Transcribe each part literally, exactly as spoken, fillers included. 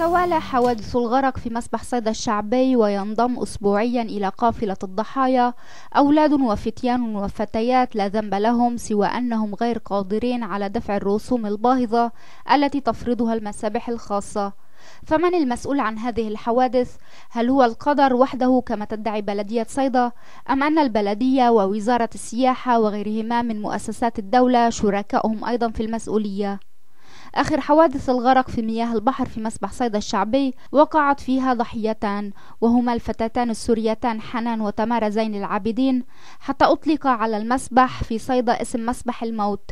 يتوالى حوادث الغرق في مسبح صيدا الشعبي، وينضم أسبوعيا إلى قافلة الضحايا أولاد وفتيان وفتيات لا ذنب لهم سوى أنهم غير قادرين على دفع الرسوم الباهظة التي تفرضها المسابح الخاصة. فمن المسؤول عن هذه الحوادث؟ هل هو القدر وحده كما تدعي بلدية صيدا، أم أن البلدية ووزارة السياحة وغيرهما من مؤسسات الدولة شركائهم أيضا في المسؤولية؟ آخر حوادث الغرق في مياه البحر في مسبح صيدا الشعبي وقعت فيها ضحيتان، وهما الفتاتان السوريتان حنان وتمارا زين العابدين، حتى أطلق على المسبح في صيدا اسم مسبح الموت.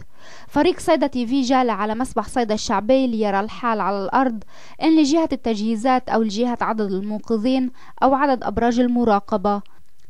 فريق صيدا تي في جال على مسبح صيدا الشعبي ليرى الحال على الأرض إن لجهة التجهيزات أو لجهة عدد المنقذين أو عدد أبراج المراقبة،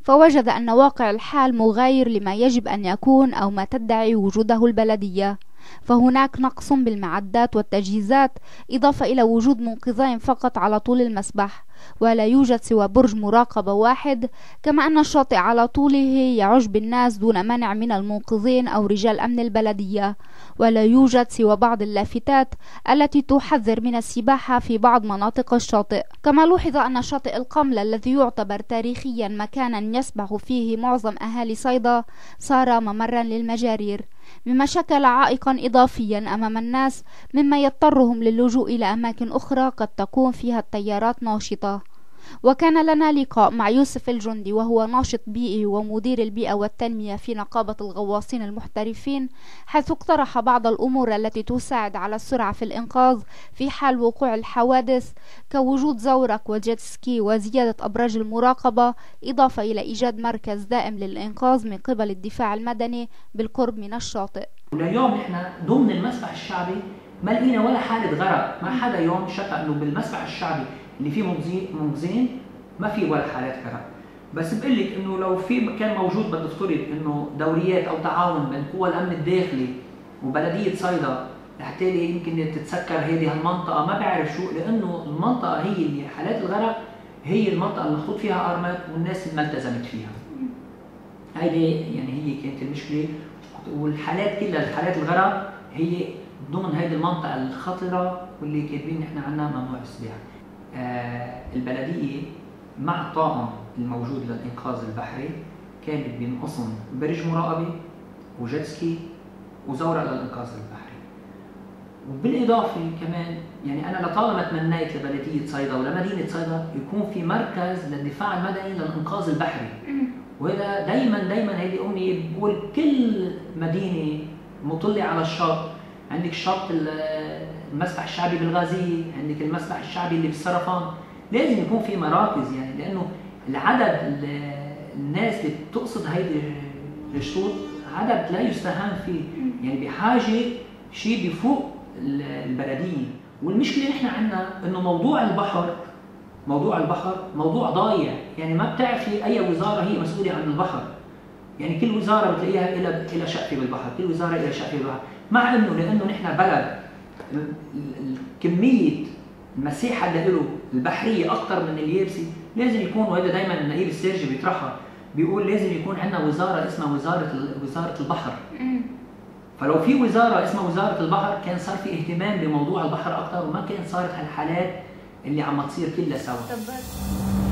فوجد أن واقع الحال مغاير لما يجب أن يكون أو ما تدعي وجوده البلدية، فهناك نقص بالمعدات والتجهيزات، إضافة إلى وجود منقذين فقط على طول المسبح، ولا يوجد سوى برج مراقبة واحد، كما أن الشاطئ على طوله يعج بالناس دون منع من المنقذين أو رجال أمن البلدية، ولا يوجد سوى بعض اللافتات التي تحذر من السباحة في بعض مناطق الشاطئ. كما لوحظ أن شاطئ القملة الذي يعتبر تاريخيا مكانا يسبح فيه معظم أهالي صيدا صار ممرا للمجارير، مما شكل عائقا إضافيا أمام الناس، مما يضطرهم للجوء إلى أماكن أخرى قد تكون فيها التيارات ناشطة. وكان لنا لقاء مع يوسف الجندي، وهو ناشط بيئي ومدير البيئة والتنمية في نقابة الغواصين المحترفين، حيث اقترح بعض الأمور التي تساعد على السرعة في الإنقاذ في حال وقوع الحوادث، كوجود زورق وجيت سكي وزيادة أبراج المراقبة، إضافة إلى إيجاد مركز دائم للإنقاذ من قبل الدفاع المدني بالقرب من الشاطئ. اليوم احنا ضمن المسبح الشعبي ما لقينا ولا حالة غرق، ما حدا يوم شكى إنه بالمسبح الشعبي اللي فيه منقذين ما في ولا حالات غرق. بس بقول لك انه لو في كان موجود، بدي افترض انه دوريات او تعاون بين قوى الامن الداخلي وبلديه صيدا لحتى يمكن تتسكر هذه المنطقه، ما بعرف شو، لانه المنطقه هي اللي حالات الغرق هي المنطقه اللي محطوط فيها ارمات والناس ما التزمت فيها. هيدي يعني هي كانت المشكله، والحالات كلها الحالات الغرق هي ضمن هذه المنطقه الخطره واللي كاتبين نحن عنها ممنوع السباحه. البلدية مع الطاقم الموجود للإنقاذ البحري كانت بينقصهم برج مراقبة وجيتسكي وزورق للإنقاذ البحري. وبالإضافة كمان يعني أنا لطالما تمنيت لبلدية صيدا ولمدينة صيدا يكون في مركز للدفاع المدني للإنقاذ البحري، وهذا دايما دايما هذه أمنية بقول كل مدينة مطلة على الشاطئ. عندك شط المسبح الشعبي بالغازية، عندك المسبح الشعبي اللي بالسرطان، لازم يكون في مراكز، يعني لأنه العدد الناس اللي بتقصد هيدي الشطوط عدد لا يستهان فيه، يعني بحاجة شيء بفوق البلدية. والمشكلة نحن عندنا إنه موضوع البحر موضوع البحر موضوع ضايع، يعني ما بتعرفي أي وزارة هي مسؤولة عن البحر، يعني كل وزارة بتلاقيها إلى إلى شقفة بالبحر، كل وزارة إلى شقفة بالبحر، مع إنه لأنه نحن بلد كمية المساحة اللي له البحرية أكثر من اليابسي، لازم يكون، وهذا دائما النائب السرجي بيطرحها بيقول لازم يكون عندنا وزارة اسمها وزارة وزارة البحر. فلو في وزارة اسمها وزارة البحر كان صار في اهتمام بموضوع البحر أكثر، وما كان صارت هالحالات اللي عم تصير كلها سوا.